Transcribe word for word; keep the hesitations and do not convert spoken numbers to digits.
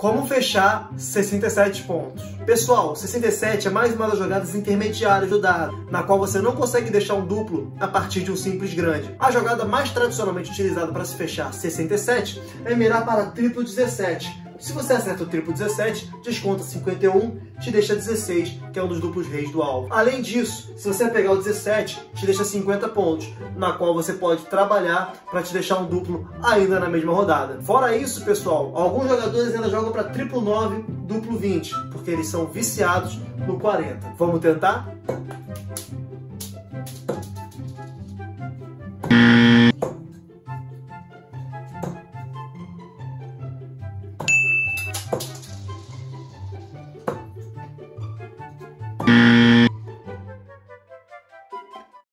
Como fechar sessenta e sete pontos? Pessoal, sessenta e sete é mais uma das jogadas intermediárias do dado, na qual você não consegue deixar um duplo a partir de um simples grande. A jogada mais tradicionalmente utilizada para se fechar sessenta e sete é mirar para triplo dezessete. Se você acerta o triplo dezessete, desconta cinquenta e um, te deixa dezesseis, que é um dos duplos reis do alvo. Além disso, se você pegar o dezessete, te deixa cinquenta pontos, na qual você pode trabalhar para te deixar um duplo ainda na mesma rodada. Fora isso, pessoal, alguns jogadores ainda jogam para triplo nove, duplo vinte, porque eles são viciados no quarenta. Vamos tentar?